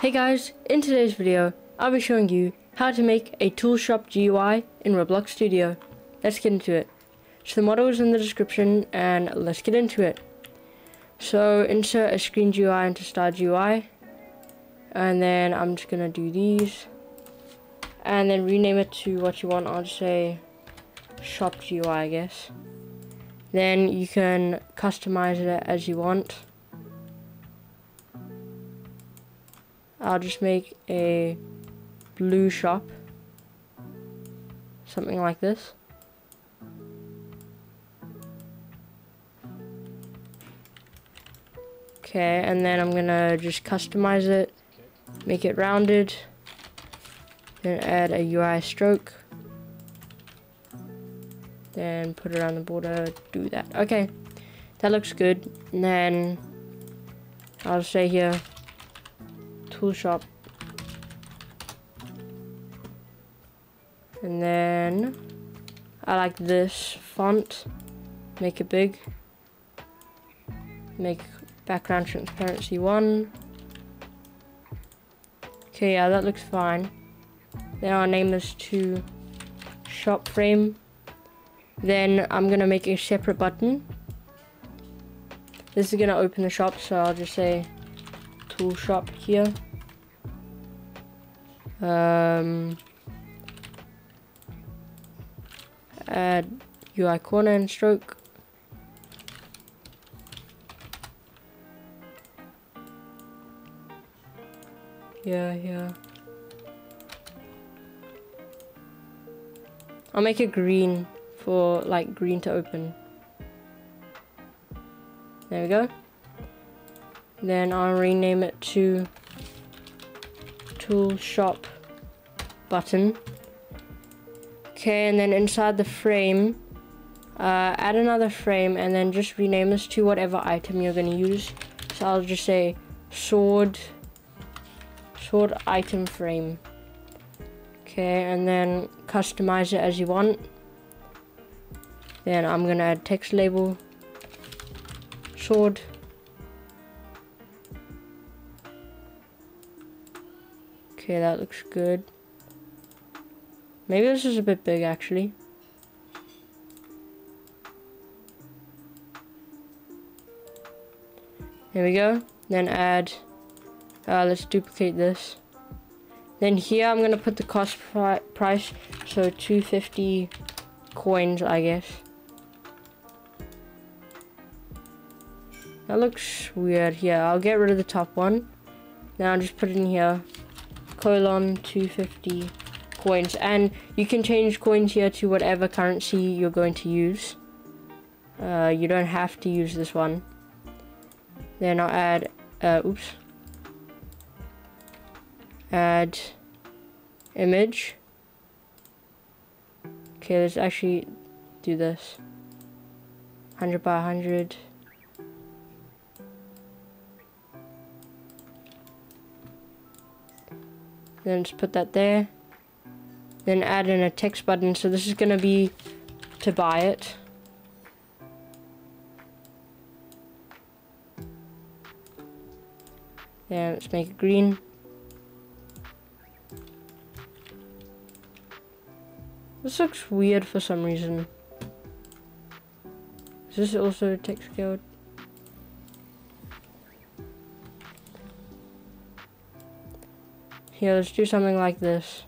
Hey guys, in today's video, I'll be showing you how to make a tool shop GUI in Roblox Studio. Let's get into it. So the model is in the description and let's get into it. So insert a screen GUI into start GUI. And then I'm just gonna do these. And then rename it to what you want. I'll just say shop GUI, I guess. Then you can customize it as you want. I'll just make a blue shop, something like this. Okay, and then I'm gonna just customize it, make it rounded, then add a UI stroke, then put it around the border, do that. Okay, that looks good. And then I'll say here tool shop, and then I like this font, make it big, make background transparency 1. Okay, yeah, that looks fine. Then I'll name this to shop frame. Then I'm gonna make a separate button. This is gonna open the shop, so I'll just say tool shop here. Add UI corner and stroke. Yeah. I'll make it green for like green to open. There we go. Then I'll rename it to tool shop button. Okay, and then inside the frame, add another frame and then just rename this to whatever item you're going to use. So I'll just say sword item frame. Okay, and then customize it as you want. Then I'm going to add text label, sword. Okay, that looks good. Maybe this is a bit big, actually. There we go. Then add, let's duplicate this. Then here I'm gonna put the cost price, so 250 coins, I guess. That looks weird here. Yeah, I'll get rid of the top one. Now I'll just put it in here, colon 250 coins, and you can change coins here to whatever currency you're going to use. You don't have to use this one. Then I'll add add image. Okay, let's actually do this 100 by 100. Then just put that there. Then add in a text button, so this is going to be to buy it. Yeah, let's make it green. This looks weird for some reason. Is this also a text code? Here, let's do something like this.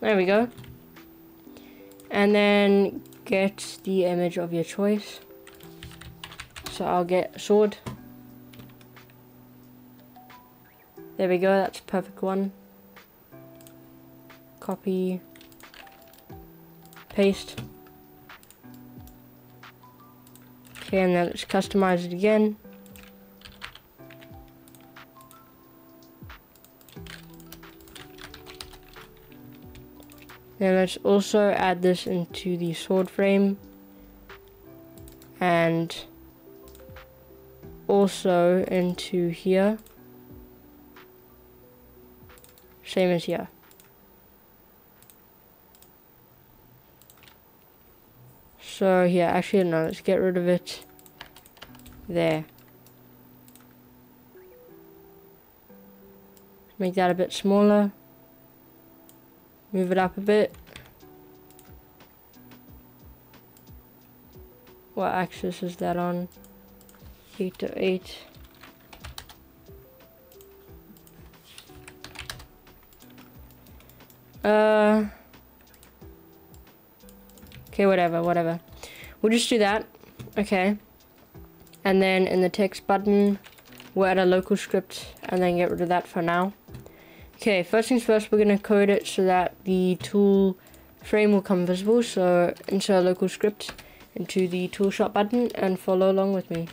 There we go. And then get the image of your choice. So I'll get sword. There we go, that's a perfect one. Copy, paste. Okay, and then let's customize it again. Then let's also add this into the sword frame and also into here, same as here. So yeah, actually no, let's get rid of it there. Make that a bit smaller. Move it up a bit. What axis is that on? 8 to 8. Okay, whatever. We'll just do that. Okay. And then in the text button, we'll add a local script and then get rid of that for now. Okay, first things first, we're going to code it so that the tool frame will come visible. So insert a local script into the tool shop button and follow along with me.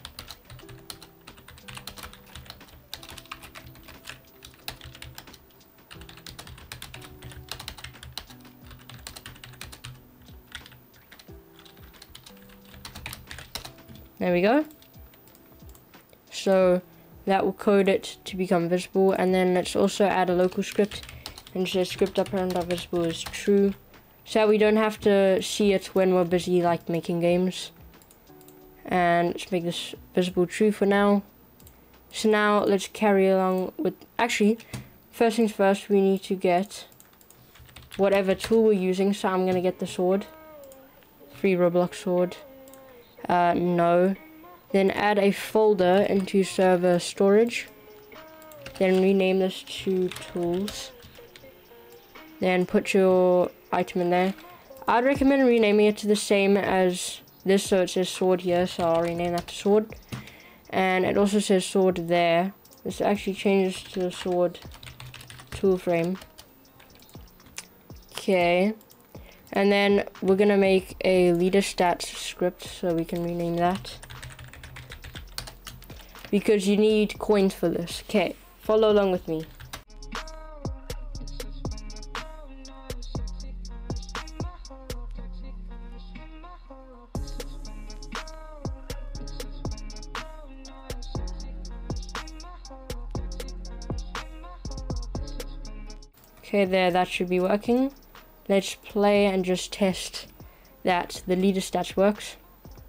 There we go. So that will code it to become visible, and then let's also add a local script and just script upper.visible is true so that we don't have to see it when we're busy like making games. And let's make this visible true for now. So now let's carry along with, actually first things first, we need to get whatever tool we're using. So I'm gonna get the sword, free Roblox sword, no. Then add a folder into server storage. Then rename this to tools. Then put your item in there. I'd recommend renaming it to the same as this, so it says sword here, so I'll rename that to sword. And it also says sword there. This actually changes to the sword tool frame. Okay. And then we're gonna make a leaderstats script, so we can rename that, because you need coins for this. Okay, follow along with me. Okay, there, that should be working. Let's play and just test that the leader stats works.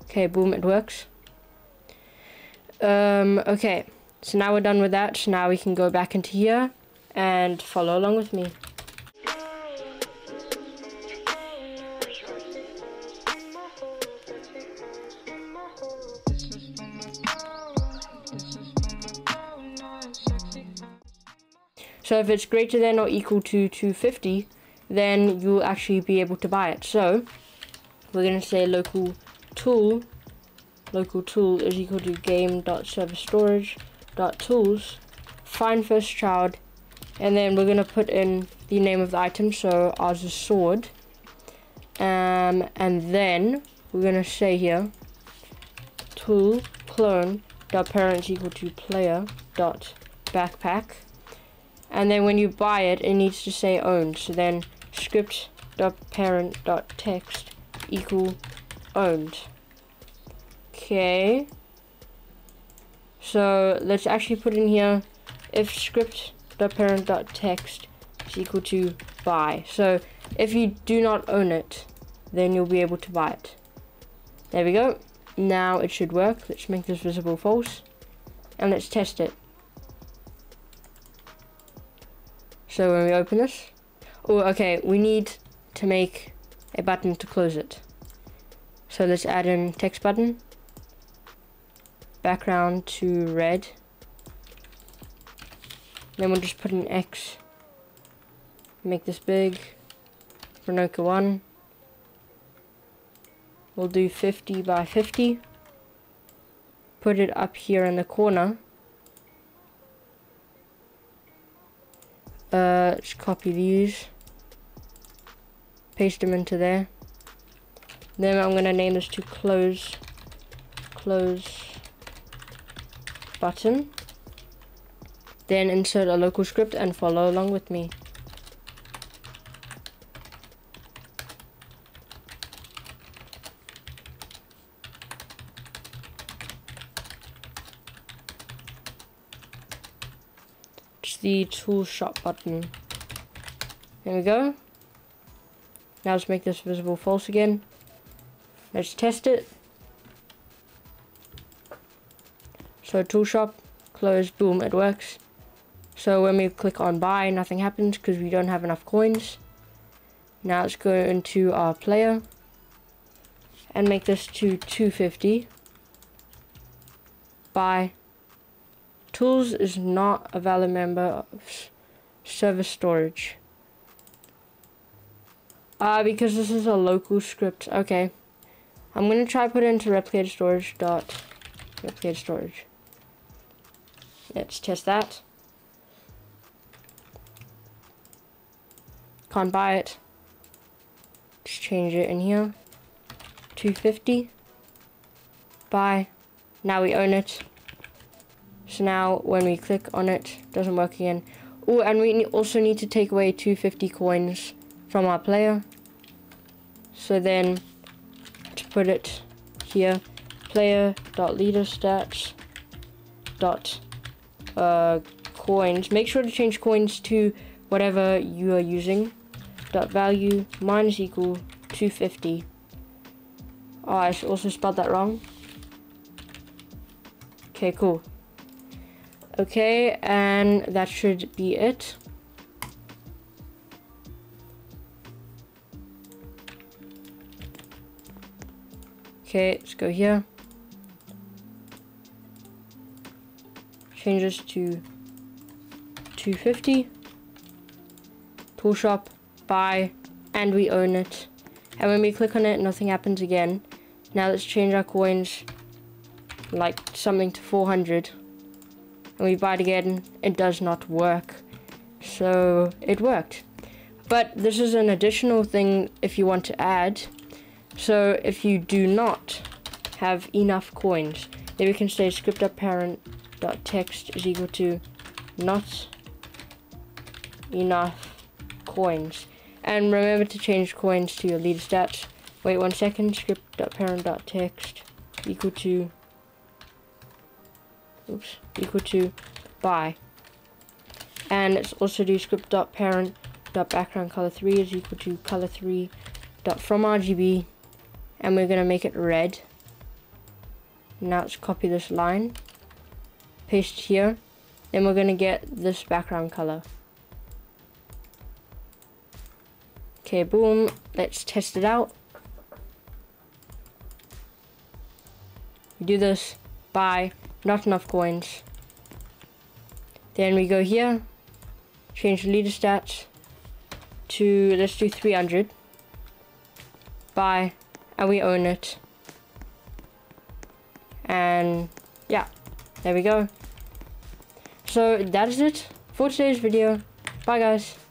Okay, boom, it works. Okay, so now we're done with that. So now we can go back into here and follow along with me. So if it's greater than or equal to 250, then you'll actually be able to buy it. So we're going to say local tool is equal to game.serverstorage.tools, find first child, and then we're going to put in the name of the item, so ours is sword, and then we're going to say here tool clone.parents equal to player.backpack, and then when you buy it, it needs to say owned, so then script.parent.text equal owned. Okay, so let's actually put in here if script.parent.text is equal to buy. So if you do not own it, then you'll be able to buy it. There we go. Now it should work. Let's make this visible false and let's test it. So when we open this, oh, okay, we need to make a button to close it. So let's add in text button. Background to red. Then we'll just put an X. Make this big. Renoka 1. We'll do 50 by 50. Put it up here in the corner. Let's copy these. Paste them into there. Then I'm going to name this to close button. Then insert a local script and follow along with me. the tool shop button. There we go. Now let's make this visible false again. Let's test it. So tool shop, close, boom, it works. So when we click on buy, nothing happens because we don't have enough coins. Now let's go into our player and make this to 250. Buy. Tools is not a valid member of server storage. Because this is a local script. Okay. I'm going to try put it into replicated storage dot replicated storage. Let's test that. Can't buy it. Let's change it in here. 250. Buy. Now we own it. So now when we click on it, doesn't work again. Oh, and we also need to take away 250 coins from our player. So then to put it here, player.leaderstats. Coins. Make sure to change coins to whatever you are using. Dot value minus equal 250. Oh, I also spelled that wrong. Okay, cool. Okay, and that should be it. Okay, let's go here. Change this to 250. Tool shop, buy, and we own it. And when we click on it, nothing happens again. Now let's change our coins, like something to 400, and we buy it again. It does not work. So it worked, but this is an additional thing if you want to add. So if you do not have enough coins, then we can say script.parent.text is equal to not enough coins, and remember to change coins to your leader stats. Wait 1 second. Script.parent.text equal to buy, and let's also do script.parent.background color 3 is equal to color 3 dot from RGB, and we're gonna make it red. Now let's copy this line, paste here, then we're gonna get this background color. Okay, boom. Let's test it out. We do this. Buy. Not enough coins. Then we go here, change the leader stats to, let's do 300. Buy, and we own it. And yeah, there we go. So that is it for today's video. Bye guys.